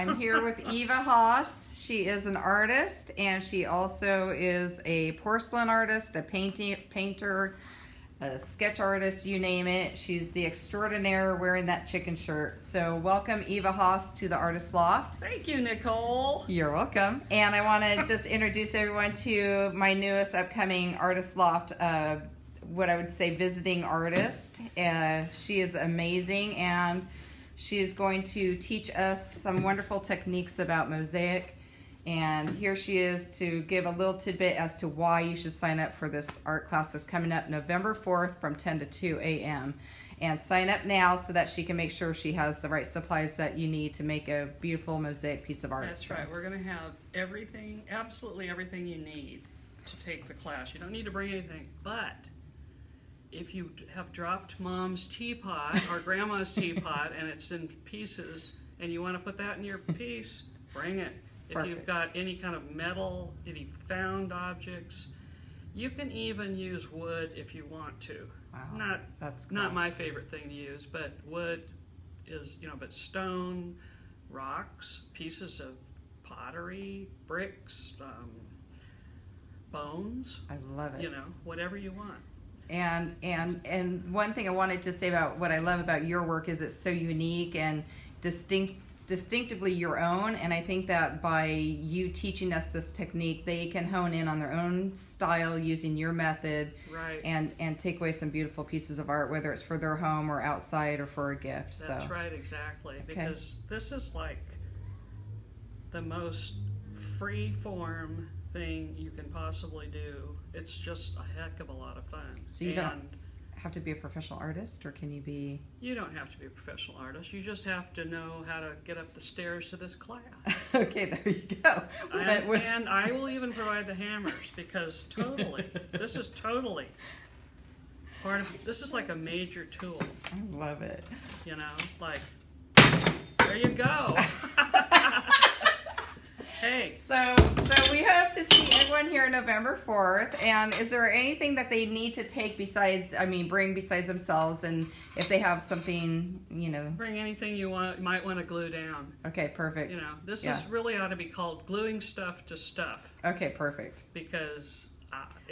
I'm here with Eva Haas. She is an artist, and she also is a porcelain artist, a painter, a sketch artist, you name it. She's the extraordinaire wearing that chicken shirt. So welcome, Eva Haas, to the Artist's Loft. Thank you, Nicole. You're welcome. And I want to just introduce everyone to my newest upcoming Artist's Loft, what I would say visiting artist. She is amazing, and she is going to teach us some wonderful techniques about mosaic, and here she is to give a little tidbit as to why you should sign up for this art class that's coming up November 4th from 10 to 2 a.m. And sign up now so that she can make sure she has the right supplies that you need to make a beautiful mosaic piece of art. That's right. We're going to have everything, absolutely everything you need to take the class. You don't need to bring anything, but if you have dropped mom's teapot or grandma's teapot and it's in pieces and you want to put that in your piece, bring it. Perfect. If you've got any kind of metal, any found objects, you can even use wood if you want to. Wow. Not my favorite thing to use, but wood is, you know, but stone, rocks, pieces of pottery, bricks, bones. I love it. You know, whatever you want. And one thing I wanted to say about what I love about your work is it's so unique and distinctively your own, and I think that by you teaching us this technique, they can hone in on their own style using your method, right, and take away some beautiful pieces of art, whether it's for their home or outside or for a gift. That's so right, exactly. Okay. Because this is like the most free form thing you can possibly do. It's just a heck of a lot of fun. So you don't have to be a professional artist, or can you be? You don't have to be a professional artist. You just have to know how to get up the stairs to this class. Okay, there you go. And I will even provide the hammers, because totally, this is totally part of, this is like a major tool. I love it. You know, like, there you go. Hey. So we hope to see everyone here November 4th. And is there anything that they need to take besides, I mean, bring besides themselves? And if they have something, you know. Bring anything you want, you might want to glue down. Okay, perfect. You know, this is really ought to be called gluing stuff to stuff. Okay, perfect. Because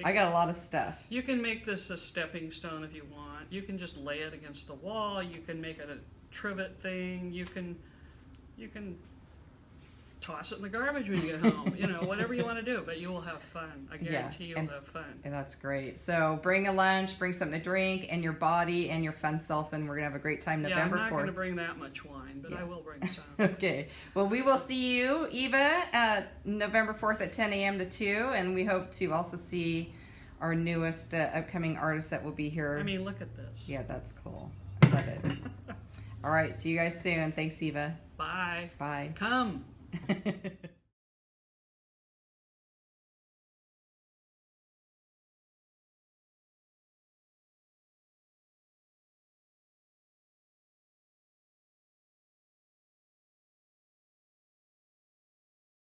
I got a lot of stuff. You can make this a stepping stone if you want. You can just lay it against the wall. You can make it a trivet thing. You can toss it in the garbage when you get home, you know, whatever you want to do, but you will have fun. I guarantee you'll have fun. And that's great. So bring a lunch, bring something to drink, and your body and your fun self, and we're going to have a great time November 4th. Yeah, I'm not going to bring that much wine, but I will bring some. Okay. Well, we will see you, Eva, November 4th at 10 a.m. to 2, and we hope to also see our newest upcoming artist that will be here. I mean, look at this. Yeah, that's cool. I love it. All right. See you guys soon. Thanks, Eva. Bye. Bye. Come.